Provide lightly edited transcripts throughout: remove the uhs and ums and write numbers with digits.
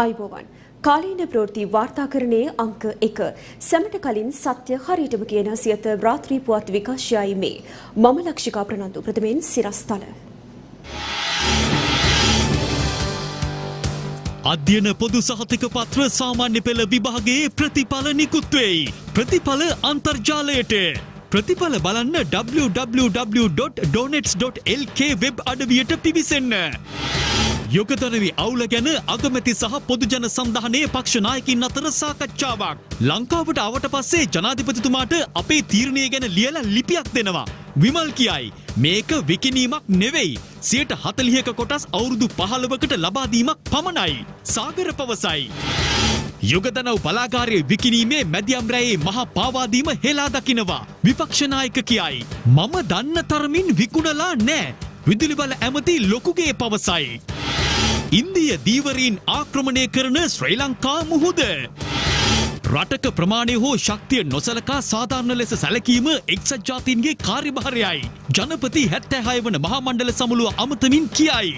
आयुबोवान कालीन प्रवृत्ति वार्ताकरणे अंक 1 समेट कालीन सत्य हरियटम කියන සියත රාත්‍රී පුවත් විකාශයයි මේ මම ලක්ෂිකා ප්‍රනන්දු ප්‍රථමයෙන් සිරස්තල අධ්‍යන පොදු සහතික පත්‍ර සාමාන්‍ය පෙළ විභාගයේ ප්‍රතිඵල නිකුත් වෙයි ප්‍රතිඵල අන්තර්ජාලයට ප්‍රතිඵල බලන්න www.donates.lk web අඩවියට පිවිසෙන්න යොකතරවි අවුල ගැන අගමැති සහ පොදුජන සම්දාහනයේ පක්ෂ නායකින් අතර සාකච්ඡාවක් ලංකාවට ආවට පස්සේ ජනාධිපතිතුමාට අපේ තීරණය ගැන ලියලා ලිපියක් දෙනවා විමල් කියයි මේක විකිණීමක් නෙවෙයි 140ක කොටස් අවුරුදු 15කට ලබා දීමක් පමණයි සාගර පවසයි යොකතනව බලාගාරයේ විකිණීමේ මැදියම් රැයේ මහා පාවාදීම හෙලා දකින්නවා විපක්ෂ නායක කියයි මම දන්න තරමින් විකුණලා නැහැ විදුලි බල ඇමති ලොකුගේ පවසයි ඉන්දිය දීවරීන් ආක්‍රමණය කරන ශ්‍රී ලංකා මුහුද රටක ප්‍රමාණය හෝ ශක්තිය නොසලකා සාධාරණ ලෙස සැලකීම එක්සත් ජාතීන්ගේ කාර්යභාරයයි ජනපති 76 වන මහා මණ්ඩල සමුළුව අමතමින් කියයි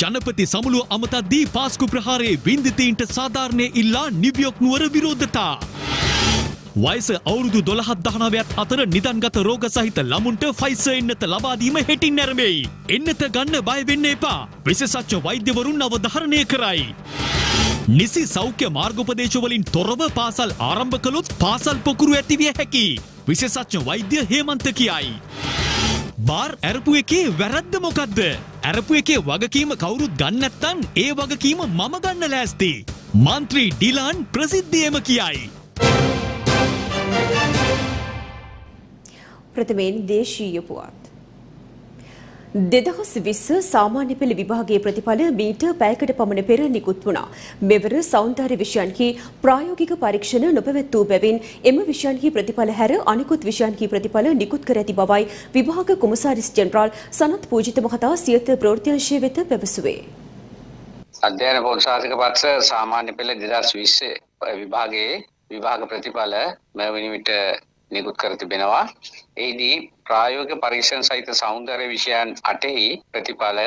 ජනපති සමුළුව අමතද්දී පාස්කු ප්‍රහාරයේ වින්දිතීන්ට සාධාරණේ ඉල්ලා නිව්යෝක් නුවර විරෝධතා වයස අවුරුදු 12-19 අතර නිදන්ගත රෝග සහිත ළමුන්ට ෆයිසර් එන්නත ලබා දීම හෙටින් නැරඹෙයි එන්නත ගන්න බය වෙන්න එපා විශේෂඥ වෛද්‍යවරුන් අවධාරණය කරයි නිසි සෞඛ්‍ය මාර්ගෝපදේශවලින් තොරව පාසල් ආරම්භ කළොත් පාසල් පොකුරු ඇතිවිය හැකි විශේෂඥ වෛද්‍ය හේමන්ත කියයි බාර් ඇරපු එකේ වැරද්ද මොකද්ද ඇරපු එකේ වගකීම කවුරුත් ගන්න නැත්නම් ඒ වගකීම මම ගන්න ලෑස්ති මන්ත්‍රී ඩිලාන් ප්‍රසිද්ධියම කියයි ප්‍රථමයෙන් දේශීය පුවත් 2020 සාමාන්‍ය පෙළ විභාගයේ ප්‍රතිඵල මීට පැයකට පමණ පෙර නිකුත් වුණා. මෙවර සෞන්දර්ය විෂයන්හි ප්‍රායෝගික පරීක්ෂණ නොපැවැත්වූ බැවින් එම විෂයන්හි ප්‍රතිඵල හැර අනෙකුත් විෂයන්හි ප්‍රතිඵල නිකුත් කර ඇති බවයි විභාග කොමසාරිස් ජෙනරාල් සනත් පූජිත මහතා සියත ප්‍රවෘත්ති අංශය වෙත පැවසුවේ. අධ්‍යයන පොදු සහතික පත්‍ර සාමාන්‍ය පෙළ 2020 විභාගයේ විභාග ප්‍රතිඵල මෙවැනි විට නිකුත් කර තිබෙනවා. ඒදී ප්‍රායෝගික පරීක්ෂණ සහිත සෞන්දර්ය විෂයන් 8ෙහි ප්‍රතිඵල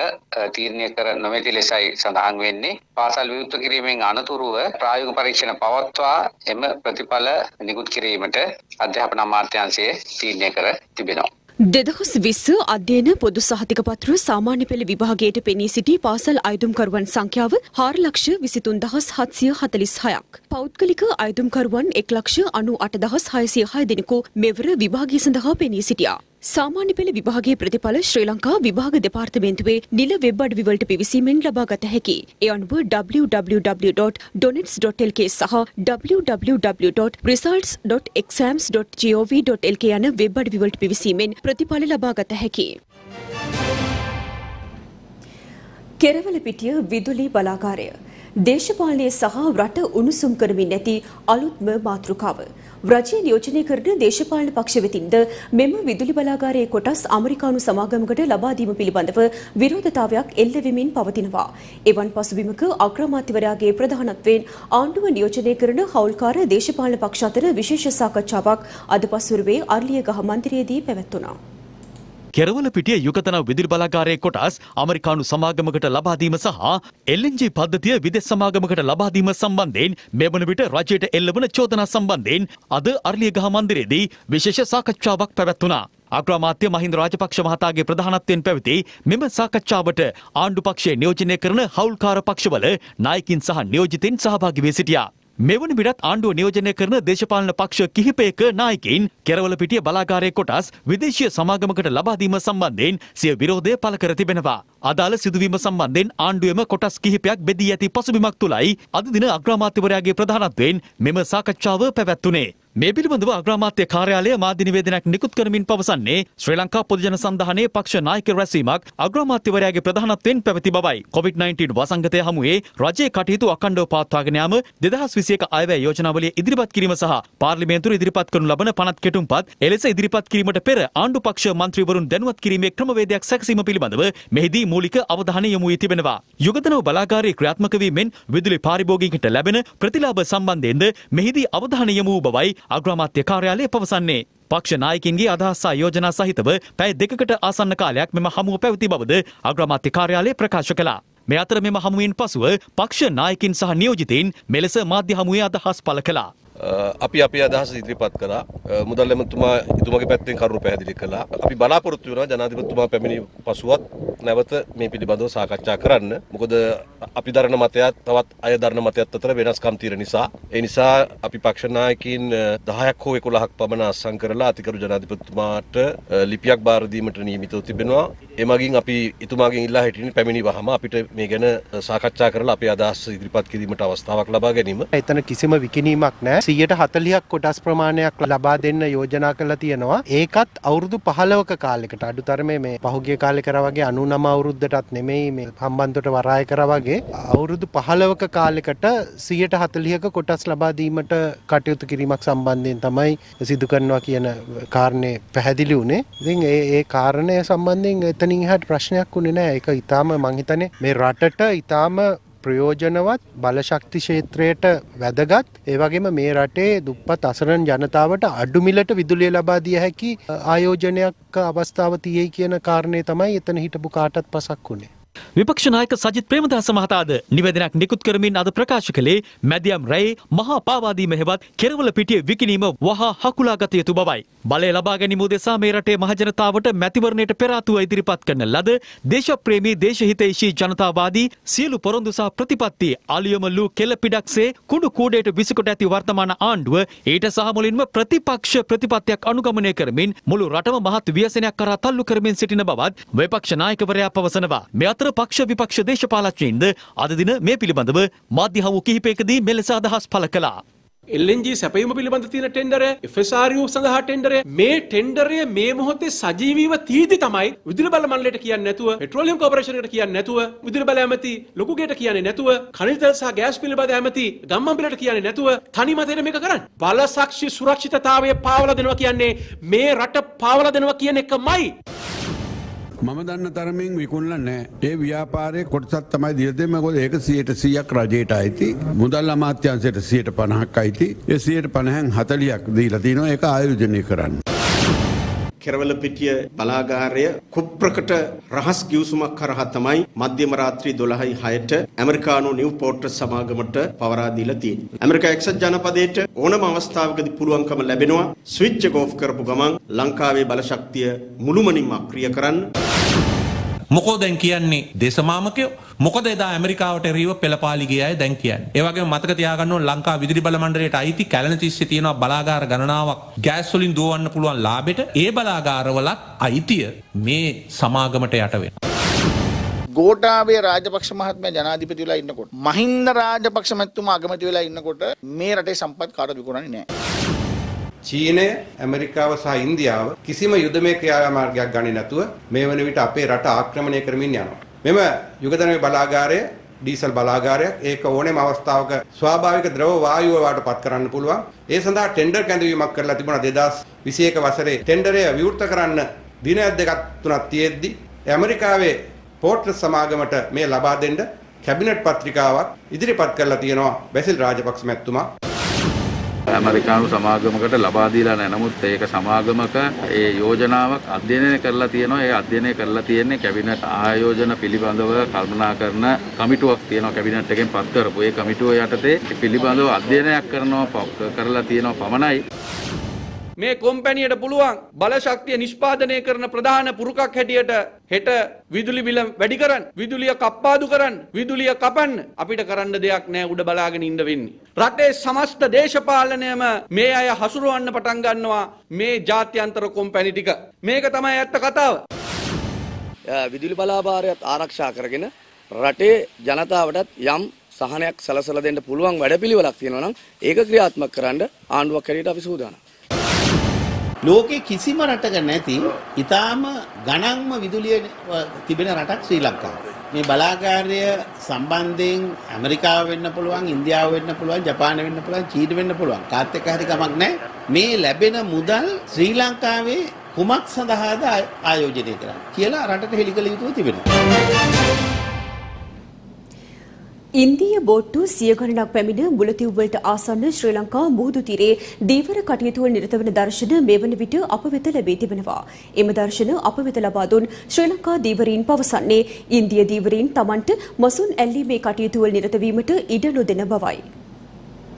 තීරණය කර නොමැති ලෙසයි සඳහන් වෙන්නේ. පාසල් විවෘත කිරීමෙන් අනතුරුව ප්‍රායෝගික පරීක්ෂණ පවත්වා එම ප්‍රතිඵල නිකුත් කිරීමට අධ්‍යාපන අමාත්‍යාංශය තීරණය කර තිබෙනවා. 2020 අධ්‍යයන පොදු සහතික පත්‍ර සාමාන්‍ය පෙළ විභාගයට පෙනී සිටි පාසල් අයදුම්කරුවන් සංඛ්‍යාව 4,23,746ක්. පෞද්ගලික අයදුම්කරුවන් 1,98,606 දෙනෙකු මෙවර විභාගය සඳහා පෙනී සිටියා. සාමාන්‍ය පෙළ විභාගයේ ප්‍රතිඵල ශ්‍රී ලංකා විභාග දෙපාර්තමේන්තුවේ නිල වෙබ් අඩවි වලට පිවිසීමෙන් ලබා ගත හැකි. ඒ අනුව www.donates.lk සහ www.results.exams.gov.lk යන වෙබ් අඩවි වලට පිවිසීමෙන් ප්‍රතිඵල ලබා ගත හැකි. කෙරවල පිටිය විදුලි බලාගාරය දේශපාලනය සහ රට උණුසුම් කරමින් ඇති අලුත්ම මාතෘකාව. රජයේ නියෝජනය කරන දේශපාලන පක්ෂ වෙතින්ද මෙම විදුලි බලාගාරයේ කොටස් ඇමරිකානු සමාගමකට ලබා දීම පිළිබඳව විරෝධතාවයක් එල්ල වෙමින් පවතිනවා. එවන් පසුබිමක අග්‍රාමාත්‍යවරයාගේ ප්‍රධානත්වයෙන් ආණ්ඩුව නියෝජනය කරන හවුල්කාර දේශපාලන පක්ෂ අතර විශේෂ සාකච්ඡාවක් අද පසුරුවේ අර්ලියගහ මන්දිරයේදී පැවැත්වුණා. කෙරවල පිටිය යුගතනව විදුලි බලාගාරයේ කොටස් ඇමරිකානු සමාගමකට ලබා දීම සහ LNG පද්ධතිය විදේශ සමාගමකට ලබා දීම සම්බන්ධයෙන් මෙවන විට රජයට එල්ලවන චෝදනා සම්බන්ධයෙන් අද අරලියගහ මන්දිරයේදී විශේෂ සාකච්ඡාවක් පැවැත්වුණා. අග්‍රාමාත්‍ය මහින්ද රාජපක්ෂ මහතාගේ ප්‍රධානත්වයෙන් පැවති මෙම සාකච්ඡාවට ආණ්ඩු පක්ෂය නියෝජනය කරන හවුල්කාර පක්ෂවල නායකින් සහ නියෝජිතින් සහභාගී වී සිටියා. මෙවන විටත් ආණ්ඩුව නියෝජනය කරන දේශපාලන පක්ෂ කිහිපයක නායකයින් කෙරවල පිටිය බලාගාරයේ කොටස් විදේශීය සමාගමකට ලබා දීම සම්බන්ධයෙන් සිය විරෝධය පළ කර තිබෙනවා. අදාළ සිදුවීම සම්බන්ධයෙන් ආණ්ඩුවේම කොටස් කිහිපයක් බෙදී ඇති පසුබිමක් තුලයි අද දින අග්‍රාමාත්‍යවරයාගේ ප්‍රධානත්වයෙන් මෙම සාකච්ඡාව පැවැත්වුණේ. මේ පිළිබඳව අග්‍රාමාත්‍ය කාර්යාලය මාධ්‍ය නිවේදනයක් නිකුත් කරමින් පවසන්නේ ශ්‍රී ලංකා පොදුජන සන්ධානයේ පක්ෂ නායක රැස්වීමක් අග්‍රාමාත්‍යවරයාගේ ප්‍රධානත්වයෙන් පැවති බවයි. COVID-19 වසංගතය හමුවේ රජයේ කටයුතු අඛණ්ඩව පවත්වාගෙන යාම 2021 අයවැය යෝජනාවලිය ඉදිරිපත් කිරීම සහ පාර්ලිමේන්තුවට ඉදිරිපත් කරනු ලබන පනත් කෙටුම්පත් එලෙස ඉදිරිපත් කිරීමට පෙර ආණ්ඩු පක්ෂ මන්ත්‍රීවරුන් දැනුවත් කිරීමේ ක්‍රමවේදයක් සැකසීම පිළිබඳව මෙහිදී මූලික අවධානය යොමු වී තිබෙනවා. යුගතනව බලාගාරයේ ක්‍රියාත්මක වීමෙන් විදුලි පාරිභෝගිකයන්ට ලැබෙන ප්‍රතිලාභ සම්බන්ධයෙන්ද මෙහිදී අවධානය යොමු වූ බවයි අග්‍රාමාත්‍ය කාර්යාලය පවසන්නේ. පක්ෂ නායකින්ගේ අදහස් සහ යෝජනා සහිතව පැය 2කට ආසන්න කාලයක් මෙම හමුව පැවති බවද අග්‍රාමාත්‍ය කාර්යාලය ප්‍රකාශ කළා. මේ අතර මෙම හමුවෙන් පසුව පක්ෂ නායකින් සහ නියෝජිතයින් මෙලෙස මාධ්‍ය හමුවේ අදහස් පළ කළා. අපි අපේ අදහස් ඉදිරිපත් කළා. මුදල් ඇමතුමා ඉතුමගේ පැත්තෙන් කරුණු පැහැදිලි කළා. අපි බලාපොරොත්තු වෙනවා ජනාධිපතිතුමා පැමිණි පසුවත් නැවත මේ පිළිබඳව සාකච්ඡා කරන්න. මොකද අපි දරන මතයත් තවත් අය දරන මතයත් අතර වෙනස්කම් තියෙන නිසා. ඒ නිසා අපි පක්ෂ නායකයින් 10ක් හෝ 11ක් පමණ අත්සන් කරලා අතිකරු ජනාධිපතිතුමාට ලිපියක් බාර දීමට නියමිතව තිබෙනවා. ඒ මගින් අපි ඉතුමාගෙන් ඉල්ලා හිටින්නේ පැමිණි වහම අපිට මේ ගැන සාකච්ඡා කරලා අපේ අදහස් ඉදිරිපත් කිරීමට අවස්ථාවක් ලබා ගැනීම. එතන කිසිම විකිණීමක් නැහැ. 140ක් කොටස් ප්‍රමාණයක් ලබා දෙන්න යෝජනා කරලා තියෙනවා. ඒකත් අවුරුදු 15ක කාලයකට අඩුතරමේ මේ පහුගිය කාලේ කරා වගේ 99 අවුරුද්දටත් නෙමෙයි මේ හම්බන්තොට වරාය කරා වගේ අවුරුදු 15ක කාලයකට 140ක කොටස් ලබා දීමට කටයුතු කිරීමක් සම්බන්ධයෙන් තමයි සිදු කරනවා කියන කාරණේ පැහැදිලි වුණේ. ඉතින් ඒ කාරණය සම්බන්ධයෙන් එතනින් එහාට ප්‍රශ්නයක් උනේ නැහැ. ඒක ඊටාම මං හිතන්නේ මේ රටට ඊටාම ප්‍රයෝජනවත් බලශක්ති ක්ෂේත්‍රයට වැදගත් ඒ වගේම මේ රටේ දුප්පත් අසරණ ජනතාවට අඩු මිලට විදුලිය ලබා දිය හැකි ආයෝජනයක් අවස්ථාව තියෙයි කියන කාරණේ තමයි එතන හිටපු කාටත් පසක් උනේ. විපක්ෂ නායක සජිත් ප්‍රේමදාස මහතාද නිවේදනයක් නිකුත් කරමින් අද ප්‍රකාශ කළේ මැදියම් රැයේ මහා පාවාදීම හෙවත් කෙරවල පිටියේ විකිණීම වහා හකුලා ගත යුතු බවයි. බලය ලබා ගැනීම උදෙසා මේ රටේ මහ ජනතාවට මැතිවරණයට පෙර ආතුව ඉදිරිපත් කරන ලද දේශප්‍රේමී දේශහිතෛෂී ජනතාවාදී සියලු පොරොන්දු සහ ප්‍රතිපත්ති අලියම ලු කෙල පිටක්සේ කුඩු කූඩේට විසිකොට ඇති වර්තමාන ආණ්ඩුව ඊට සහ මුලින්ම ප්‍රතිපක්ෂ ප්‍රතිපත්තියක් අනුගමනය කරමින් මුළු රටම මහත් ව්‍යසනයක් කරා තල්ලු කරමින් සිටින බවත් විපක්ෂ නායකවරයා පවසනවා. මේ අතර පක්ෂ විපක්ෂ දේශපාලඥයින්ද අද දින මේ පිළිබඳව මාධ්‍ය හමු කිහිපයකදී මෙලෙස අදහස් පළ කළා. LNG සැපයීම පිළිබඳ තියෙන ටෙන්ඩරය, FSRU සඳහා ටෙන්ඩරය, මේ ටෙන්ඩරය මේ මොහොතේ සජීවීව තීදි තමයි විදුලි බල මණ්ඩලයට කියන්නේ නැතුව, පෙට්‍රෝලියම් කෝපරේෂන් එකට කියන්නේ නැතුව, විදුලි බල ඇමති ලොකුගේට කියන්නේ නැතුව, කනිල් තෙල් සහ ගෑස් පිළිබඳ ඇමති ගම්මන්පිලට කියන්නේ නැතුව තනි මතයෙන් මේක කරන්නේ. බලසක්ෂි සුරක්ෂිතතාවය පාවලා දෙනවා කියන්නේ මේ රට පාවලා දෙනවා කියන එකමයි. मम दन्न तरमिंग विकुणलन है ये व्यापार है कुटसत तमाय दिलते में को एक सीट सीयक राजेट आई थी मुदल्ला मात्यान से सीट पनाहक आई थी ये सीट पनाहक हतलियक दिलतीनो एक आयोजन करन කෙරවල පිටිය බලාගාරය කුප්‍රකට රහස් කිවිසුමක් කරහා තමයි මධ්‍යම රාත්‍රී 12:06ට ඇමරිකානු නිව්පෝර්ට් සමාගමට පවරා දීලා තියෙන්නේ. ඇමරිකා එක්සත් ජනපදයට ඕනම අවස්ථාවකදී පුළුවන්කම ලැබෙනවා ස්විච් එක ඔෆ් කරපු ගමන් ලංකාවේ බලශක්තිය මුළුමනින්ම අප්‍රිය කරන්න. මොකෝ දැන් කියන්නේ දේශමාමකයෝ මොකද එදා ඇමරිකාවට එරෙහිව පෙළපාලි ගිය අය දැන් කියන්නේ. ඒ වගේම මතක තියාගන්න ඕන ලංකා විදුලි බල මණ්ඩලයට අයිති කැලණ 30 තියෙනවා බලාගාර ගණනාවක් ගෑස් වලින් දුවවන්න පුළුවන් ලාභෙට. ඒ බලාගාරවලත් අයිතිය මේ සමාගමට යට වෙනවා. ගෝඨාභය රාජපක්ෂ මහත්මයා ජනාධිපති වෙලා ඉන්නකොට මහින්ද රාජපක්ෂ මහත්මයා අගමැති වෙලා ඉන්නකොට මේ රටේ සම්පත් කාටවත් විකුණන්නේ නැහැ. චීනය ඇමරිකාව සහ ඉන්දියාව කිසිම යුදමය ක්‍රියාමාර්ගයක් ගන්නේ නැතුව මේ වන විට අපේ රට ආක්‍රමණය කරමින් යනවා. මෙම යුගධනමේ බලාගාරය ඩීසල් බලාගාරයක් ඒක ඕනෑම අවස්ථාවක ස්වාභාවික ද්‍රව වායුව වලට පත් කරන්න පුළුවන්. ඒ සඳහා ටෙන්ඩර් කැඳවීමක් කරලා තිබුණා 2021 වසරේ ටෙන්ඩරය විවෘත කරන්න දින දෙකක් තුනක් තියෙද්දි ඇමරිකාවේ පෝර්ට් සමාගමට මේ ලබා දෙන්න කැබිනට් පත්‍රිකාවක් ඉදිරිපත් කරලා තියෙනවා බැසිල් රාජපක්ෂ මැතිතුමා. ඇමරිකානු සමාගමකට ලබා දීලා නැහැ. නමුත් ඒක සමාගමක ඒ යෝජනාවක් අධ්‍යයනය කරලා තියෙනවා. ඒ අධ්‍යයනය කරලා තියෙන්නේ කැබිනට් ආයෝජන පිළිබඳව කල්පනා කරන කමිටුවක් තියෙනවා කැබිනට් එකෙන් පත් කරපු. ඒ කමිටුව යටතේ පිළිබඳව අධ්‍යයනයක් කරනවා කරලා තියෙනවා පමණයි. මේ කම්පැනියට පුළුවන් බලශක්තිය නිෂ්පාදනය කරන ප්‍රධාන පුරුකක් හැටියට හෙට විදුලි බිල වැඩි කරන්න, විදුලිය කප්පාදු කරන්න, විදුලිය කපන්න අපිට කරන්න දෙයක් නැහැ උඩ බලාගෙන ඉන්න වෙන්නේ. රටේ සමස්ත දේශපාලනයම මේ අය හසුරවන්න පටන් ගන්නවා මේ ජාත්‍යන්තර කොම්පැනි ටික. මේක තමයි ඇත්ත කතාව. විදුලි බලාභාරයත් ආරක්ෂා කරගෙන රටේ ජනතාවටත් යම් සහනයක් සලසලා දෙන්න පුළුවන් වැඩපිළිවෙලක් තියෙනවා නම් ඒක ක්‍රියාත්මක කරන්න ආණ්ඩුවක් හැටියට අපි සූදානම්. ලෝකේ කිසිම රටක නැති ඊටාම ගණන්ම විදුලිය තිබෙන රටක් ශ්‍රී ලංකාව. මේ බලාගාරය සම්බන්ධයෙන් ඇමරිකාව වෙන්න පුළුවන්, ඉන්දියාව වෙන්න පුළුවන්, ජපාන වෙන්න පුළුවන්, චීන වෙන්න පුළුවන්. කාත් එක්ක හරි කමක් නැහැ. මේ ලැබෙන මුදල් ශ්‍රී ලංකාවේ කුමක් සඳහාද ආයෝජනය කරන්නේ කියලා රටට හෙළිකල යුතුව තිබෙනවා. ඉන්දිය බෝට්ටු 100 ගණනක් පැමිණ මුලතිව් වලට ආසන්න ශ්‍රී ලංකා මුහුදු තීරයේ දීවර කටයුතු වල නිරත වන දර්ශන මේවන විට අප වෙත ලැබී තිබෙනවා. එම දර්ශන අප වෙත ලබා දුන් ශ්‍රී ලංකා දීවරීන් පවසන්නේ ඉන්දිය දීවරීන් Tamanට මසුන් ඇල්ලීමේ කටයුතු වල නිරත වීමට ඉඩ නොදෙන බවයි.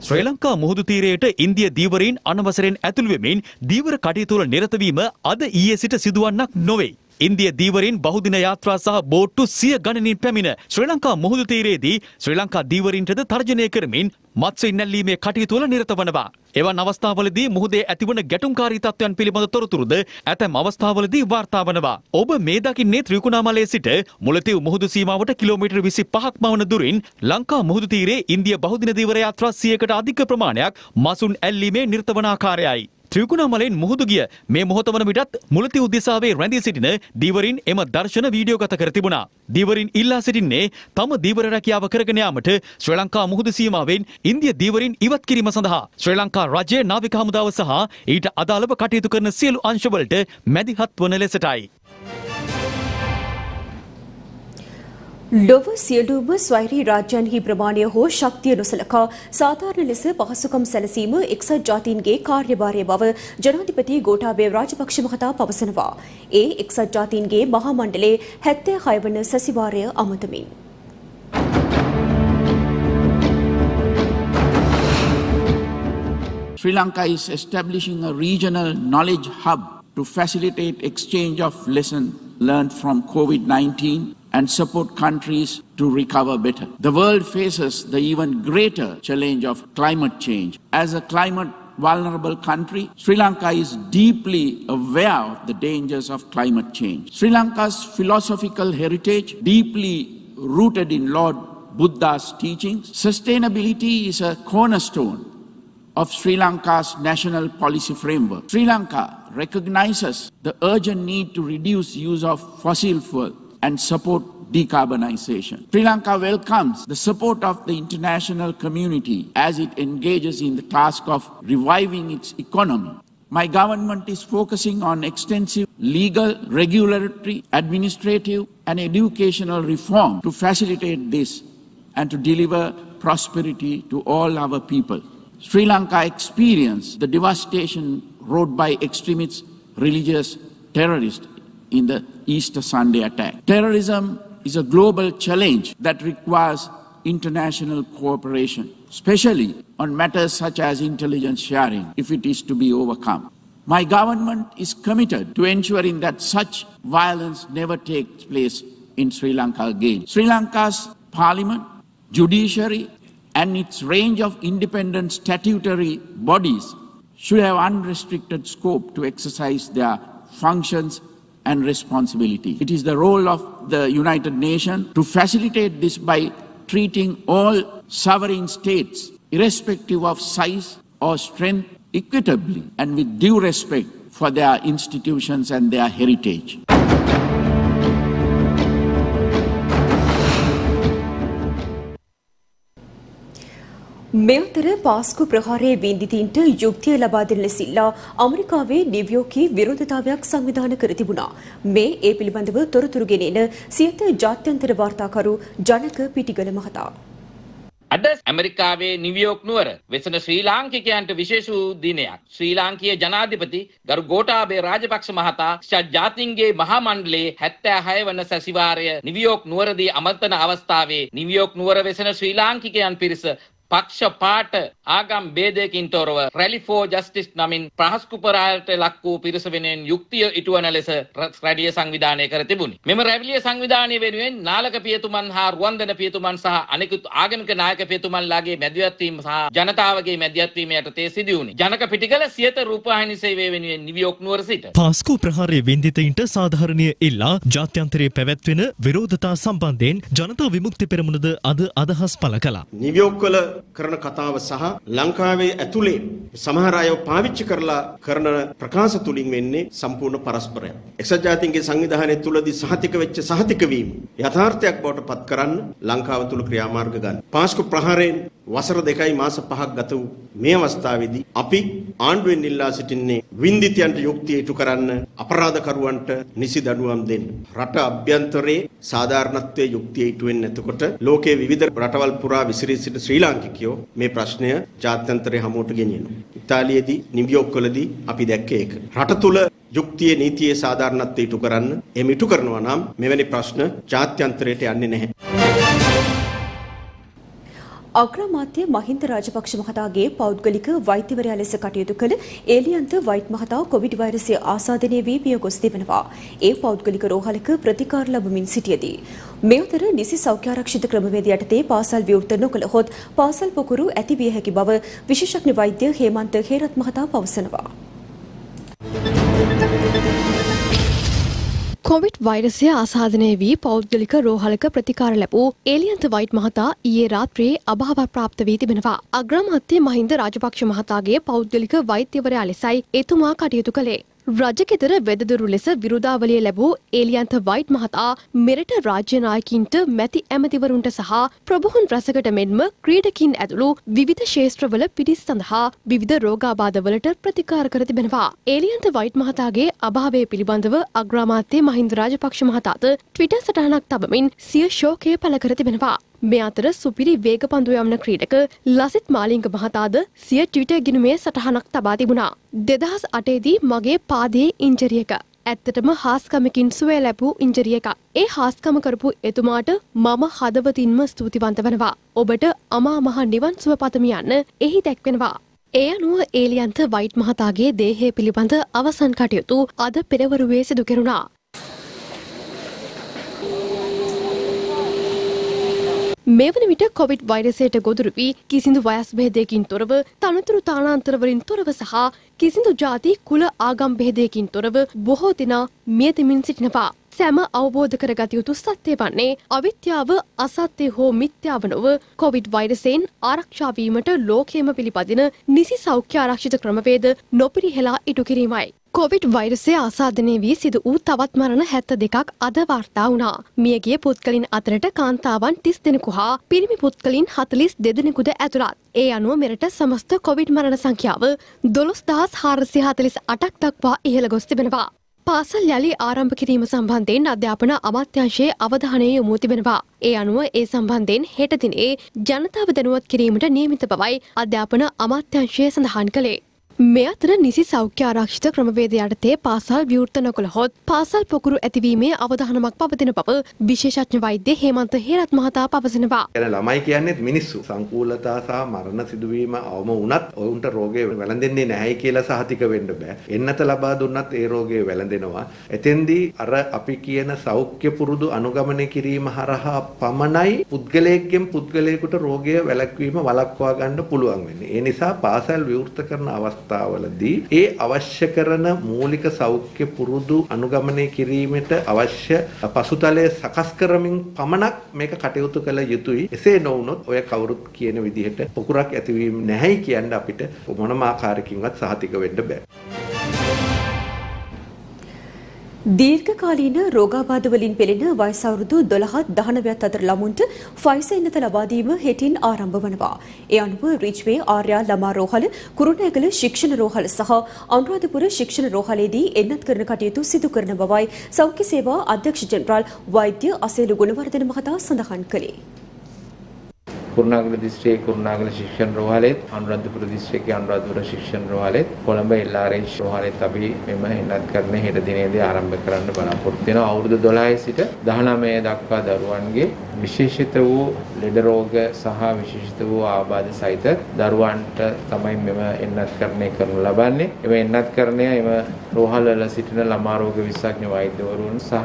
ශ්‍රී ලංකා මුහුදු තීරයට ඉන්දිය දීවරීන් අනවසරෙන් ඇතුළු වෙමින් දීවර කටයුතු වල නිරත වීම අද ඊයේ සිට සිදුවන්නක් නොවේ. ඉන්දිය දීවරීන් බහුදින යාත්‍රා සහ බෝට්ටු 100 ගණනින් පැමිණ ශ්‍රී ලංකා මුහුදු තීරයේදී ශ්‍රී ලංකා දීවරීන්ටද තර්ජනය කරමින් මත්ස්‍ය නැල්ලීමේ කටයුතු වල නිරත වනවා. එවන් අවස්ථාවලදී මුහුදේ ඇතිවන ගැටුම්කාරී තත්ත්වයන් පිළිබඳ තොරතුරුද ඇතැම් අවස්ථාවලදී වාර්තා වනවා. ඔබ මේ දකින්නේ ත්‍රිකුණාමලයේ සිට මුලතිව් මුහුදු සීමාවට කිලෝමීටර් 25ක් මවන දුරින් ලංකා මුහුදු තීරයේ ඉන්දිය බහුදින දීවර යාත්‍රා 100කට අධික ප්‍රමාණයක් මසුන් ඇල්ලීමේ නිරත වන ආකාරයයි. ත්‍රිකුණාමලයෙන් මුහුදු ගිය මේ මොහොත වන විටත් මුලතිව් දිසාවේ රැඳී සිටින දීවරින් එම දර්ශන වීඩියෝගත කර තිබුණා. දීවරින් ඉල්ලා සිටින්නේ තම දීවර රැකියාව කරගෙන යාමට ශ්‍රී ලංකා මුහුදු සීමාවෙන් ඉන්දිය දීවරින් ඉවත් කිරීම සඳහා ශ්‍රී ලංකා රජයේ නාවික හමුදාව සහ ඊට අදාළව කටයුතු කරන සියලු අංශවලට මැදිහත් වන ලෙසටයි. ලොව සියලුම ස්වෛරී රාජ්‍යයන්හි ප්‍රමාණය හෝ ශක්තිය නොසලකා සාධාරණ ලෙස පහසුකම් සැලසීම එක්සත් ජාතීන්ගේ කාර්යභාරය බව ජනාධිපති ගෝඨාභය රාජපක්ෂ මහතා පවසනවා. ඒ එක්සත් ජාතීන්ගේ මහා මණ්ඩලයේ 76 වන සැසිවාරය අමතමින් Sri Lanka is establishing a regional knowledge hub to facilitate exchange of lessons learned from COVID-19 and support countries to recover better. The world faces the even greater challenge of climate change. As a climate-vulnerable country, Sri Lanka is deeply aware of the dangers of climate change. Sri Lanka's philosophical heritage, deeply rooted in Lord Buddha's teachings, sustainability is a cornerstone of Sri Lanka's national policy framework. Sri Lanka recognizes the urgent need to reduce use of fossil fuel and support decarbonization. Sri Lanka welcomes the support of the international community as it engages in the task of reviving its economy. My government is focusing on extensive legal, regulatory, administrative, and educational reform to facilitate this and to deliver prosperity to all our people. Sri Lanka experienced the devastation wrought by extremist religious terrorists in the Easter Sunday attack. Terrorism is a global challenge that requires international cooperation, especially on matters such as intelligence sharing, if it is to be overcome. My government is committed to ensuring that such violence never takes place in Sri Lanka again. Sri Lanka's parliament, judiciary, and its range of independent statutory bodies should have unrestricted scope to exercise their functions and responsibility. It is the role of the United Nations to facilitate this by treating all sovereign states, irrespective of size or strength, equitably and with due respect for their institutions and their heritage. මෙතර පාස්කු ප්‍රහාරයේ බින්දිතින්ට යුක්තිය ලබා දෙන ලෙසිලා ඇමරිකාවේ නිව්යෝර්කයේ විරෝධතාවයක් සංවිධානය කර තිබුණා. මේ ඒ පිළිබඳව තොරතුරු ගෙනෙන සියත ජාත්‍යන්තර වාර්තාකරු ජනක පිටිගල මහතා. අද ඇමරිකාවේ නිව්යෝර්ක් නුවර වෙසෙන ශ්‍රී ලාංකිකයන්ට විශේෂ දිනයක්. ශ්‍රී ලාංකීය ජනාධිපති ගරු ගෝඨාභය රාජපක්ෂ මහතා එක්සත් ජාතීන්ගේ මහා මණ්ඩලයේ 76 වන සැසිවාරය නිව්යෝර්ක් නුවරදී අමතන අවස්ථාවේ නිව්යෝර්ක් නුවර වෙසෙන ශ්‍රී ලාංකිකයන් පිරිස පක්ෂපාට ආගම් බේදයකින් තොරව රැලි ෆෝ ජස්ටිස් නමින් ප්‍රහස්කුපරායට ලක් වූ පිරිස වෙනුවෙන් යුක්තිය ඉටුවන ලෙස රැලිය සංවිධානය කර තිබුණි. මෙම රැලිය සංවිධානය වෙනුවෙන් නාලක පියතුමන් හා රුවන්දන පියතුමන් සහ අනෙකුත් ආගමික නායක පියතුමන්ලාගේ මැදිහත් වීම සහ ජනතාවගේ මැදිහත් වීම යටතේ සිදු වුණි. ජනක පිටිගල සියත රූපවාහිනී සේවය වෙනුවෙන් නිව්යෝර්ක් නුවර සිට පාස්කු ප්‍රහාරයේ වින්දිතයින්ට සාධාරණීය ඉල්ලා ජාත්‍යන්තරයේ පැවැත්වෙන විරෝධතා සම්බන්ධයෙන් ජනතා විමුක්ති පෙරමුණද අද අදහස් පළ කළා. නිව්යෝර්ක් වල කරන කතාව සහ ලංකාවේ ඇතුලේ සමහර අය පාවිච්චි කරලා කරන ප්‍රකාශ තුලින් වෙන්නේ සම්පූර්ණ පරස්පරයක්. එක්සත් ජාතීන්ගේ සංවිධානය තුලදී සහතික වෙච්ච සහතික වීම යථාර්ථයක් බවට පත් කරන්න ලංකාව තුල ක්‍රියාමාර්ග ගන්න. පාස්කු ප්‍රහාරයෙන් වසර 2යි මාස 5ක් ගත වූ මේ අවස්ථාවේදී අපි ආණ්ඩුවෙන් ඉල්ලා සිටින්නේ වින්දිතයන්ට යුක්තිය ඉටු කරන්න, අපරාධකරුවන්ට නිසි දඬුවම් දෙන්න. රට අභ්‍යන්තරයේ සාධාරණත්වයේ යුක්තිය ඉටු වෙන්නේ නැතකොට ලෝකයේ විවිධ රටවල් පුරා විසිරී සිටින ශ්‍රී ලාංකිකයෝ මේ ප්‍රශ්නය ජාත්‍යන්තරයේ හමුවට ගෙනියනවා. ඉතාලියේදී නිව්යෝර්ක්වලදී අපි දැක්කේ ඒක. රට තුල යුක්තියේ නීතියේ සාධාරණත්වය ඉටු කරන්න, එම ඉටු කරනවා නම් මෙවැනි ප්‍රශ්න ජාත්‍යන්තරයට යන්නේ නැහැ. अग्रमात्य महिंद राजपक्ष महतागे पौद्गलिक वैद्यवरया लेस कटयुतु कल एलियंत वैद्य महता कोविड वैरस आसादने वी पियगोस तिबेनवा ए पौद्गलिक रोहलक प्रतिकार लबमिन सिटियदी मेअतर निसि सौख्यारक्षित क्रमवेद यटते पासल विवृत नोकल होत पासल पोकुरु ඇති විය හැකි බව විශේෂඥ වෛද්‍ය හේමන්ත හේරත් මහතා පවසනවා. कोविड वायरस से आसादने वी पौद्गलिक रोहलक प्रतिकार लबू एलियंत वैद्य महता ईये रात्रि अभाव प्राप्त वी तिबेनवा अग्रमात्य महिंद राजपक्ष महतागे पौद्गलिक वैद्यवरया लेसයි එතුමා කටයුතු කළේ. රජකෙතර වෙදදුරු ලෙස විරුදාවලිය ලැබූ එලියන්ත වයිට් මහතා මෙරට රාජ්‍ය නායකින්ට මැති ඇමතිවරුන්ට සහ ප්‍රභූන් රසකට මෙන්ම ක්‍රීඩකින් ඇතුළු විවිධ ශාස්ත්‍රවල පිටිස් සඳහා විවිධ රෝගාබාධවලට ප්‍රතිකාර කර තිබෙනවා. එලියන්ත වයිට් මහතාගේ අභාවය පිළිබඳව අග්‍රාමාත්‍ය මහින්ද රාජපක්ෂ මහතාට ට්විටර් සටහනක් තබමින් සිය ශෝකය පළ කර තිබෙනවා. මේ අතර සුපිරි වේග පන්දු යම්න ක්‍රීඩක ලසිත් මාලිංග මහතාද සිය ට්විටර් ගිණුමේ සටහනක් තබා තිබුණා. 2008 දී මගේ පාදයේ ඉන්ජරි එක ඇත්තටම හාස්කමකින් සුවය ලැබූ ඉන්ජරි එකක්. ඒ හාස්කම කරපු එතුමාට මම හදවතින්ම ස්තුතිවන්ත වෙනවා. ඔබට අමා මහ නිවන් සුව පතමි යන්න එහි දැක්වෙනවා. ඒ අනුව එලියන්ත වයිට් මහතාගේ දේහය පිළිබඳ අවසන් කටයුතු අද පෙරවරුවේ සිදු කෙරුණා. मेवन विट कोविड वैरसයට ගොදුරු වී කිසිදු වයස් බෙහෙදයකින් තොරව, තනතුරු තානාන්තරවලින් තොරව සහ කිසිදු ජාති කුල ආගම් බෙහෙදයකින් තොරව බොහෝ දෙනා මියතමින් සිටිනවා. සෑම අවබෝධ කරගත යුතු සත්‍යය වන්නේ අවිද්‍යාව අසත්‍ය හෝ මිත්‍යාව නොව කොවිඩ් වෛරසයෙන් ආරක්ෂා වීමට ලෝකයේම පිළිපදින නිසි සෞඛ්‍ය ආරක්ෂිත ක්‍රමවේද නොපිරිහෙලා ඉටු කිරීමයි. කොවිඩ් වෛරසයේ ආසාදනයේ වී සිදු වූ තවත් මරණ 72ක් අද වාර්තා වුණා. මියගිය පුද්ගලින් අතරට කාන්තාවන් 30 දෙනෙකු හා පිරිමි පුද්ගලින් 42 දෙනෙකුද ඇතුළත්. ඒ අනුව මෙරට සමස්ත කොවිඩ් මරණ සංඛ්‍යාව 12448ක් දක්වා ඉහළ ගොස් තිබෙනවා. පාසල් යළි ආරම්භ කිරීම සම්බන්ධයෙන් අධ්‍යාපන අමාත්‍යාංශයේ අවධානය යොමු තිබෙනවා. ඒ අනුව ඒ සම්බන්ධයෙන් හෙට දිනේ ජනතාව දැනුවත් කිරීමට නියමිත බවයි අධ්‍යාපන අමාත්‍යාංශය සඳහන් කළේ. මේ අතර නිසි සෞඛ්‍ය ආරක්ෂිත ක්‍රමවේද යටතේ පාසල් විවෘත නොකළහොත් පාසල් පොකුරු ඇතිවීමේ අවධානමක් පවතින බව විශේෂඥ වෛද්‍ය හේමන්ත හේරත් මහතා පවසනවා. ළමයි කියන්නේ මිනිස්සු. සංකූලතා සහ මරණ සිදුවීම අවම වුණත් ඔවුන්ට රෝගේ වැළඳෙන්නේ නැහැයි කියලා සහතික වෙන්න බෑ. එන්නත ලබා දුන්නත් ඒ රෝගේ වැළඳෙනවා. එතෙන්දී අර අපි කියන සෞඛ්‍ය පුරුදු අනුගමනය කිරීම හරහා පමණයි පුද්ගලයෙක්ගෙන් පුද්ගලයෙකුට රෝගය වැළැක්වීම වළක්වා ගන්න පුළුවන් වෙන්නේ. ඒ නිසා පාසල් විවෘත කරන අවස්ථාව ඒ අවශ්‍ය කරන මූලික සෞඛ්‍ය පුරුදු අනුගමනය කිරීමට අවශ්‍ය පසුතලය සකස් කරමින් පමණක් මේක කටයුතු කළ යුතුයි. එසේ නොවුනොත් ඔය කවුරුත් කියන විදිහට පොකුරක් ඇතිවීම නැහැයි කියන්න අපිට මොනම ආකාරයකින්වත් සහතික වෙන්න බෑ. දීර්ඝකාලීන රෝගාබාධවලින් පෙළෙන වයස අවුරුදු 12 19 අතර ළමුන්ට ෆයිසර් ඉන්නත ලබා දීම හෙටින් ආරම්භ වෙනවා. ඒ අනුව රිච්වේ ආර්ය ළමා රෝහල, කුරුණෑගල ශික්ෂණ රෝහල සහ අනුරාධපුර ශික්ෂණ රෝහලේදී එන්නත් කරන කටයුතු සිදු කරන බවයි සෞඛ්‍ය සේවා අධ්‍යක්ෂ ජෙනරාල් වෛද්‍ය අසේලු ගුණවර්ධන මහතා සඳහන් කළේ. कुरनागल डिस्ट्रिक्ट कुरनागल शिक्षण रोहाले अनुराधपुर डिस्ट्रिक्ट के अनुराधपुर शिक्षण रोहाले कोलंबो एलआरएच रोहाले तभी මෙම එනත් කරන හෙට දිනේදී ආරම්භ කරන්න බලාපොරොත්තු වෙනවා. අවුරුදු 12 සිට 19 දක්වා දරුවන්ගේ විශේෂිත වූ ලෙඩ රෝග සහ විශේෂිත වූ ආබාධ සහිත දරුවන්ට තමයි මෙම එනත් කරණය කරනු ලබන්නේ. එම එනත් කරණය එම රෝහලවල සිටින ළමා රෝග විශේෂඥ වෛද්‍යවරුන් සහ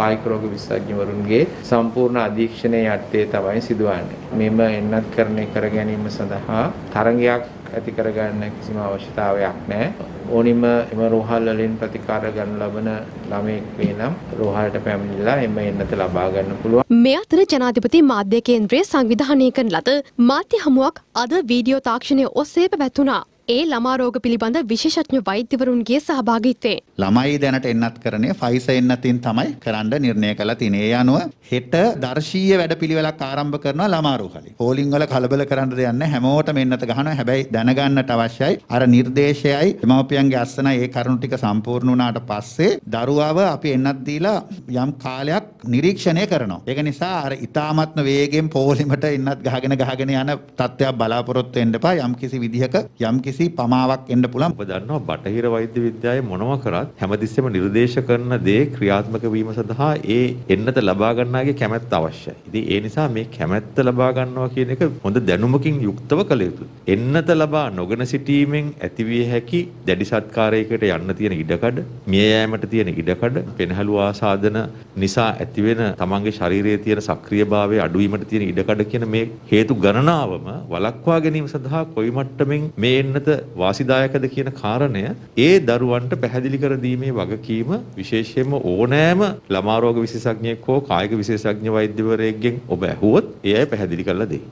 කායික රෝග විශේෂඥවරුන්ගේ සම්පූර්ණ අධීක්ෂණය යටතේ තමයි සිදුවන්නේ. මෙම එන්නත් කරණය කර ගැනීම සඳහා තරගයක් ඇති කර ගන්න කිසිම අවශ්‍යතාවයක් නැහැ. ඕනිම එම රෝහල් වලින් ප්‍රතිකාර ගන්න ලබන ළමෙක් වෙනම් රෝහලට පැමිණිලා එම එන්නත ලබා ගන්න පුළුවන්. මේ අතර ජනාධිපති මාධ්‍ය කේන්ද්‍රයේ සංවිධානය කරන ලද මාධ්‍ය හමුවක් අද වීඩියෝ තාක්ෂණය ඔස්සේ පැවැතුණා. ඒ ළමා රෝග පිළිබඳ විශේෂඥ වෛද්‍යවරුන්ගේ සහභාගීත්වයෙන් ළමයි දැනට එන්නත් කරන්නේ ෆයිසර් එන්නතින් තමයි කරන්න නිර්ණය කළා තියෙන්නේ. ඒ අනුව හෙට දර්ශීය වැඩපිළිවෙලක් ආරම්භ කරනවා ළමා රෝගලේ. පෝලිං වල කලබල කරන්න දෙයක් නැහැ. හැමෝටම එන්නත ගහනවා. හැබැයි දැනගන්නට අවශ්‍යයි අර නිර්දේශයයි එමෝපියන්ගේ අස්සනයි ඒ කරුණු ටික සම්පූර්ණ වුණාට පස්සේ දරුවාව අපි එන්නත් දීලා යම් කාලයක් නිරීක්ෂණය කරනවා. ඒක නිසා අර ඉතාමත්ම වේගෙන් පොලිමට එන්නත් ගහගෙන යන තත්ත්වයක් බලාපොරොත්තු වෙන්න එපා. යම් කිසි විදිහක යම් කිසි පමාවක් එන්න පුළුවන්. ඔබ දන්නවා බටහිර වෛද්‍ය විද්‍යාවේ මොනවා කරත් හැමතිස්සෙම නිර්දේශ කරන දේ ක්‍රියාත්මක වීම සඳහා ඒ එන්නත ලබා ගන්නාගේ කැමැත්ත අවශ්‍යයි. ඉතින් ඒ නිසා මේ කැමැත්ත ලබා ගන්නවා කියන එක හොඳ දැනුමකින් යුක්තව කළ යුතුයි. එන්නත ලබා නොගෙන සිටීමෙන් ඇතිවිය හැකි දැඩි සත්කාරයකට යන්න තියෙන ඉඩකඩ, මිය යෑමට තියෙන ඉඩකඩ, පෙනහළු ආසාදන නිසා ඇතිවෙන තමන්ගේ ශරීරයේ තියෙන සක්‍රියභාවය අඩුවීමට තියෙන ඉඩකඩ කියන මේ හේතු ගණනාවම වළක්වා ගැනීම සඳහා කොයි මට්ටමින් මේ එන්නත වාසිදායකද කියන කාරණය ඒ දරුවන්ට පැහැදිලි කර දීමේ වගකීම විශේෂයෙන්ම ඕනෑම ළමා රෝග විශේෂඥයෙක් හෝ කායික විශේෂඥ වෛද්‍යවරයෙක්ගෙන් ඔබ ඇහුවොත් ඒ අය පැහැදිලි කරලා දෙයි.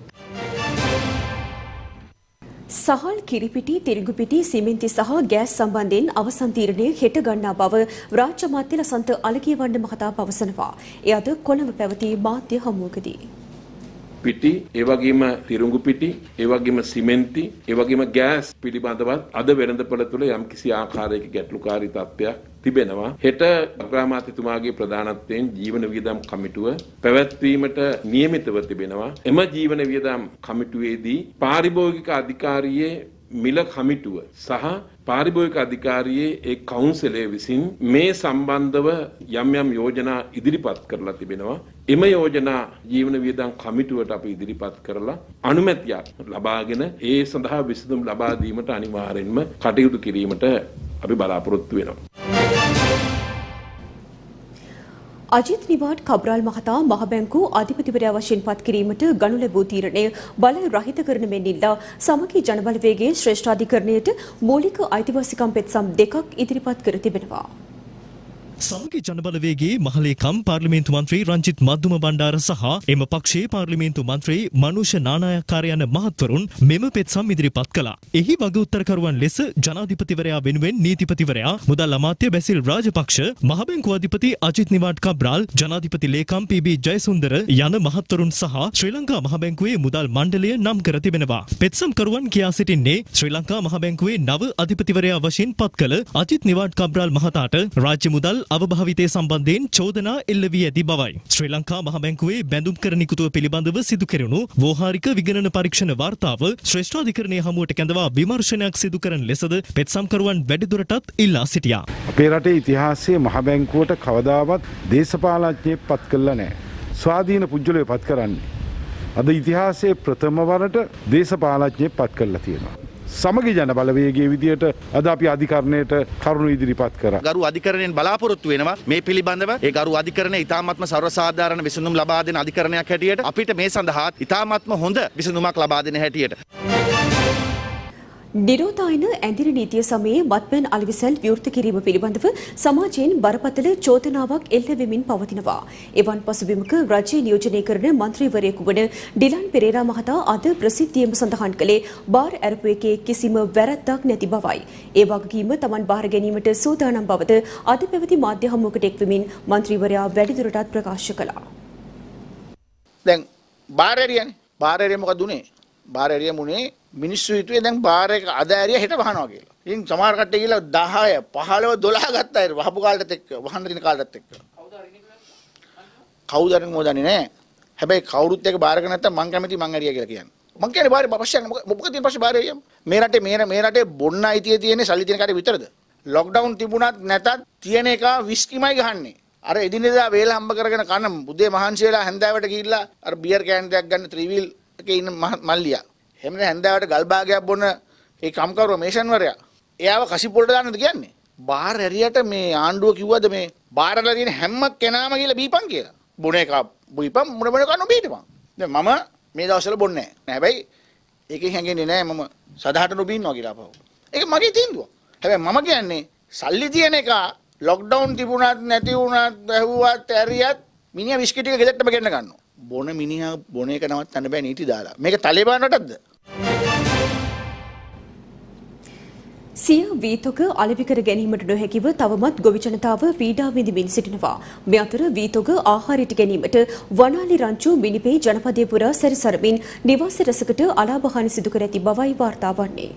සහල් කිරිපිටි, තිරිඟුපිටි, සිමෙන්ති සහ ගෑස් සම්බන්ධයෙන් අවසන් තීරණය හෙට ගන්නා බව රාජ්‍ය මාත්‍ය ලසන්ත අලකියවන්න මහතා පවසනවා. එය අද කොළඹ පැවති මාධ්‍ය හමුවකදී. පිටි, එවැගේම තිරුඟු පිටි, එවැගේම සිමෙන්ති, එවැගේම ගෑස් පිළිබඳවත් අද වෙළඳපොළ තුල යම්කිසි ආකාරයක ගැටලුකාරී තත්ත්වයක් තිබෙනවා. හෙට අග්‍රාමාත්‍යතුමාගේ ප්‍රධානත්වයෙන් ජීවන වියදම් කමිටුව පැවැත්වීමට නියමිතව තිබෙනවා. එම ජීවන වියදම් කමිටුවේදී පාරිභෝගික අධිකාරියේ මිල කමිටුව සහ පාරිභෝගික අධිකාරියේ ඒ කවුන්සිලය විසින් මේ සම්බන්ධව යම් යම් යෝජනා ඉදිරිපත් කරලා තිබෙනවා. එම යෝජනා ජීවන වියදම් කමිටුවට අපි ඉදිරිපත් කරලා අනුමැතියක් ලබාගෙන ඒ සඳහා විසඳුම් ලබා දීමට අනිවාර්යෙන්ම කටයුතු කිරීමට අපි බලාපොරොත්තු වෙනවා. අජිත් නිවාඩ් කබ්‍රාල් මහතා මහ බැංකු අධිපතිවරයා වශයෙන් පත් කිරීමට ගනු ලැබූ තීරණය බල රහිත කරන මෙන්නිලා සමගි ජනබලවේගයේ ශ්‍රේෂ්ඨාධිකරණයට මූලික අයිතිවාසිකම් පෙත්සම් දෙකක් ඉදිරිපත් කර තිබෙනවා. සමගි ජනබලවේගයේ මහලේකම් පාර්ලිමේන්තු මන්ත්‍රී රංජිත් මද්දුම බණ්ඩාර සහ එම පක්ෂයේ පාර්ලිමේන්තු මන්ත්‍රී මනුෂ නානායක්කාර යන මහත්වරුන් මෙම පෙත්සම් ඉදිරිපත් කළා. එහි වගඋත්තරකරුවන් ලෙස ජනාධිපතිවරයා වෙනුවෙන් නීතිපතිවරයා, මුදල් අමාත්‍ය බැසිල් රාජපක්ෂ, මහ බැංකු අධිපති අජිත් නිවාඩ් කබ්‍රාල්, ජනාධිපති ලේකම් පී.බී. ජයසුන්දර යන මහත්වරුන් සහ ශ්‍රී ලංකා මහ බැංකුවේ මුදල් මණ්ඩලය නම් කර තිබෙනවා. පෙත්සම්කරුවන් කියා සිටින්නේ ශ්‍රී ලංකා මහ බැංකුවේ නව අධිපතිවරයා වශයෙන් පත් කළ අජිත් නිවාඩ් කබ්‍රාල් මහතාට රාජ්‍ය මුදල් අවභාවිතය සම්බන්ධයෙන් චෝදනා එල්ල වී ඇති බවයි. ශ්‍රී ලංකා මහ බැංකුවේ බැඳුම් කර නිකුතුව පිළිබඳව සිදු කෙරුණු ව්‍යවහාරික විගණන පරීක්ෂණ වාර්තාව ශ්‍රේෂ්ඨාධිකරණයේ හමුවට කැඳවා විමර්ශනයක් සිදු කරන ලෙසද පෙත්සම්කරුවන් වැඩිදුරටත් ඉල්ලා සිටියා. අපේ රටේ ඉතිහාසයේ මහ බැංකුවට කවදාවත් දේශපාලඥයෙක් පත් කළා නැහැ. ස්වාධීන පුජ්‍යලය පත් කරන්නේ. අද ඉතිහාසයේ ප්‍රථම වරට දේශපාලඥයෙක් පත් කළා තියෙනවා. සමගි ජන බලවේගයේ විදියට අද අපි අධිකරණයට කරුණු ඉදිරිපත් කරා. ගරු අධිකරණයෙන් බලාපොරොත්තු වෙනවා මේ පිළිබඳව ඒ ගරු අධිකරණය ඉතාමත්ම සර්වසාධාරණ විසඳුම් ලබා දෙන අධිකරණයක් හැටියට අපිට මේ සඳහා ඉතාමත්ම හොඳ විසඳුමක් ලබා දෙන හැටියට. නිරෝධායන ඇඳිරි නීතිය සමයේ මත්පැන් අලෙවිසල් විවෘත කිරීම පිළිබඳව සමාජයෙන් බරපතල චෝදනාවක් එල්ල වෙමින් පවතිනවා. එවන් පසුබිමක රජයේ නියෝජනය කරන මන්ත්‍රීවරයෙකු වන ඩිලන් පෙරේරා මහතා අද ප්‍රසිද්ධියම සඳහන් කළේ බාර් ඇරපු එකේ කිසිම වැරැද්දක් නැති බවයි. ඒ වගකීම Taman බාර ගැනීමට සූදානම් බවද අද පැවති මාධ්‍ය හමුවකට එක්වමින් මන්ත්‍රීවරයා වැඩිදුරටත් ප්‍රකාශ කළා. දැන් බාර් ඇරියනේ. බාර් ඇරිය මොකද උනේ? බාර් ඇරිය මුනේ මිනිස්සු හිතුවේ දැන් බාර් එක අද ඇරිය හෙට වහනවා කියලා. ඉතින් සමහර කට්ටිය කියලා 10 15 12 ගත්ත අය වහපු කාලෙටත් එක්ක වහන්න දින කාලෙටත් එක්ක. කවුද අරින්නේ කියලා? කවුද අරින්නේ මොදන්නේ නැහැ. හැබැයි කවුරුත් එක බාර් එක නැත්තම් මං කැමති මං ඇරිය කියලා කියන්නේ. මං කියන්නේ බාර් ප්‍රශ්නයක් මොකද තියෙන ප්‍රශ්නේ බාර් ඇරියම? මේ රටේ මේ රටේ බොන්න අයිතිය තියෙන්නේ සල්ලි තියෙන කාටද විතරද? ලොක්ඩවුන් තිබුණත් නැතත් තියෙන එක විස්කිමයි ගහන්නේ. අර එදිනෙදා වේල හම්බ කරගෙන කන උදේ මහන්සි වෙලා හැන්දෑවට ගිහිල්ලා අර බියර් කෑන් එකක් ගන්න ත්‍රිවිල් එකේ ඉන්න මල්ලියා එහෙම හැන්දාවට ගල් භාගයක් බොන ඒ කම්කරුව මේෂන්වරයා එයාව කසිපොළට දාන්නද කියන්නේ? බාර් ඇරියට මේ ආණ්ඩුව කිව්වද මේ බාරලා තියෙන හැම කෙනාම කියලා බීපන් කියලා. බොන එක බීපන් මොන මොන කන්නු බීටපන්. දැන් මම මේ දවස්වල බොන්නේ නැහැ. හැබැයි ඒකෙන් හැංගෙන්නේ නැහැ මම සදාහට නොබීන්නවා කියලා අපහුව. ඒක මගේ තීන්දුව. හැබැයි මම කියන්නේ සල්ලි තියෙන එක ලොක්ඩවුන් තිබුණත් නැති වුණත් ඇහුවත් ඇරියත් මිනිහා බිස්කට් ටික ගෙදරටම ගෙන්න ගන්නවා. බොන මිනිහා බොන එක නවත්තන්න බෑ නීති දාලා. මේක තලෙබාන් රටක්ද? සිය වීතක අලෙවිකර ගැනීමට නොහැකිව තවමත් ගොවි ජනතාව පීඩා විඳින් සිටිනවා. මේ අතර වීතක ආහාරයට ගැනීමට වනාලි රංචු මිනිපේ ජනපදයේ පුරා සැරිසරමින් නිවාස රැසකට අලාභහානි සිදු කර ඇති බවයි වාර්තා වන්නේ.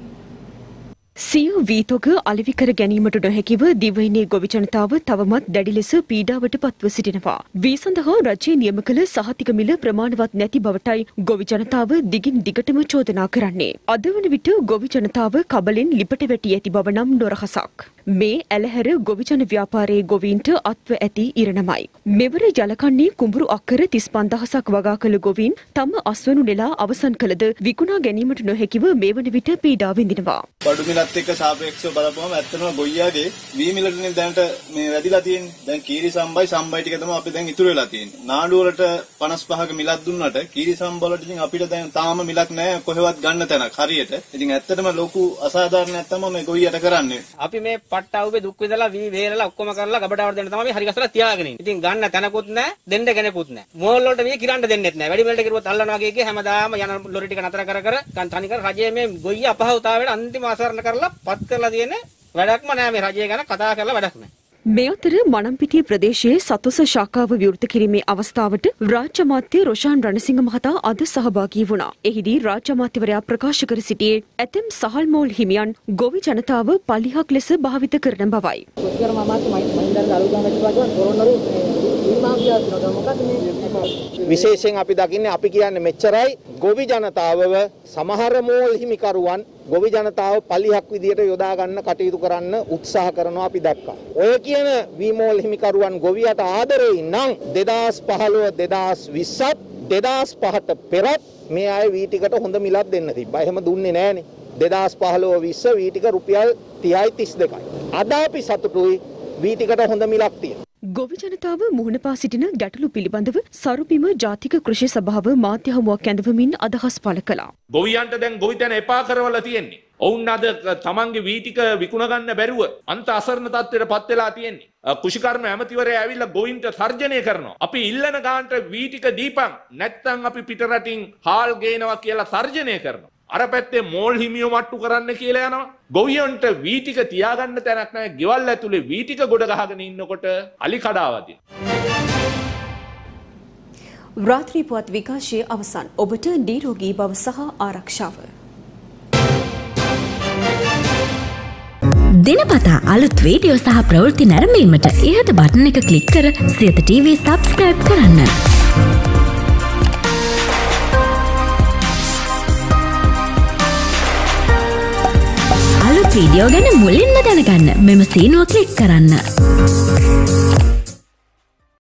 සිය වීතක අලෙවිකර ගැනීමට නොහැකිව දිවයිනේ ගොවි ජනතාව තවමත් දැඩි ලෙස පීඩාවට පත්ව සිටිනවා. වී සඳහා රජයේ නියම කළ සහතික මිල ප්‍රමාණවත් නැති බවටයි ගොවි ජනතාව දිගින් දිගටම චෝදනා කරන්නේ. අද වන විට ගොවි ජනතාව කබලෙන් ලිපට වැටි ඇති බව නම් නොරහසක්. මේ ඇලහැර ගොවිජන ව්‍යාපාරයේ ගොවීන්ට අත්ව ඇති ඉරණමයි. මෙවර ජලකන්නේ කුඹුරු අක්කර 35000ක් වගා කළ ගොවීන් තම අස්වනු නෙලා අවසන් කළද විකුණා ගැනීමට නොහැකිව මේ වන විට පීඩා විඳිනවා. බඩු මිලත් එක්ක සාපේක්ෂව බලපුවම ඇත්තටම ගොයියාගේ වී මිලටනේ දැනට මේ වැඩිලා තියෙන්නේ. දැන් කීරි සම්බයි ටික තමයි අපි දැන් ඉතුරු වෙලා තියෙන්නේ. නාඩු වලට 55ක මිලක් දුන්නට කීරි සම්බවලට ඉතින් අපිට දැන් තාම මිලක් නැහැ කොහෙවත් ගන්න තැනක් හරියට. ඉතින් ඇත්තටම ලොකු අසාධාරණයක් තමයි මේ ගොයියට කරන්නේ. අපි මේ පට්ටවුවේ දුක් විඳලා වී වේලලා ඔක්කොම කරලා ගබඩාවට දෙන්න තමයි මේ හරි ගස්සලා තියාගෙන ඉන්නේ. ඉතින් ගන්න තැනකුත් නැහැ, දෙන්න කෙනෙකුත් නැහැ. මෝල් වලට මේ කිරන්න දෙන්නෙත් නැහැ. වැඩි මිලට කිරුවොත් අල්ලනවා වගේ හැමදාම යන ලොරි ටික නතර කර තනිකර රජයේ මේ ගොයිය අපහසුතාවයට අන්තිම ආසරණ කරලා පත් කරලා තියෙන වැඩක්ම නැහැ. මේ රජය ගැන කතා කරලා වැඩක් නැහැ. මේ අතර මනම්පිටිය ප්‍රදේශයේ සතුස ශාඛාව විවෘත කිරීමේ අවස්ථාවට රාජ්‍ය අමාත්‍ය රොෂාන් රණසිංහ මහතා අද සහභාගී වුණා. එහිදී රාජ්‍ය අමාත්‍යවරයා ප්‍රකාශ කර සිටියේ ඇතම් සහල් මෝල් හිමියන් ගොවි ජනතාව පලිහක් ලෙස භාවිත කරන බවයි. විශේෂයෙන් අපි දකින්නේ අපි කියන්නේ මෙච්චරයි ගොවි ජනතාවව සමහර මෝල් හිමිකරුවන් ගොවි ජනතාව පලිහක් විදියට යොදා ගන්න කටයුතු කරන්න උත්සාහ කරනවා අපි දැක්කා. ඔය කියන වීමෝල් හිමිකරුවන් ගොවියට ආදරෙයින් නම් 2015 2020 2005ට පෙරත් මේ අය වී ටිකට හොඳ මිලක් දෙන්න තිබ්බා. එහෙම දුන්නේ නැහනේ. 2015 20 වී ටික රුපියල් 30යි 32යි. අද අපි සතුටුයි වී ටිකට හොඳ මිලක් තියෙනවා. ගොවි ජනතාව මුහුණ පා සිටින ගැටලු පිළිබඳව සරුපිම ජාතික කෘෂි සභාව මාධ්‍ය හමුවක් ඇඳවමින් අදහස් පළ කළා. ගොවියන්ට දැන් ගොවිතැන එපා කරවලා තියෙන්නේ. ඔවුන් අද තමන්ගේ වීතික විකුණ ගන්න බැරුව අන්ත අසරණ තත්ත්වයට පත් වෙලා තියෙන්නේ. කුෂිකර්ම ඇමතිවරයා ඇවිල්ලා ගොවින්ට තර්ජනය කරනවා. අපි ඉල්ලන ගානට වීතික දීපන් නැත්නම් අපි පිට රටින් හාල් ගේනවා කියලා තර්ජනය කරනවා. අර පැත්තේ මෝල් හිමියෝ මට්ටු කරන්න කියලා යනවා. ගොවියන්ට වීතික තියාගන්න තැනක් නැහැ. ගෙවල් ඇතුලේ වීතික ගොඩ ගහගෙන ඉන්නකොට අලි කඩාවදී. රාත්‍රී පුවත් විකාශයේ අවසන්. ඔබට නිරෝගී බව සහ ආරක්ෂාව. දිනපතා අලුත් වීඩියෝ සහ ප්‍රවෘත්ති නැරඹීමට ඉහත බටන් එක ක්ලික් කර සියත ටීවී subscribe කරන්න. අලුත් වීඩියෝ ගැන මුලින්ම දැනගන්න මෙම සීනුව ක්ලික් කරන්න.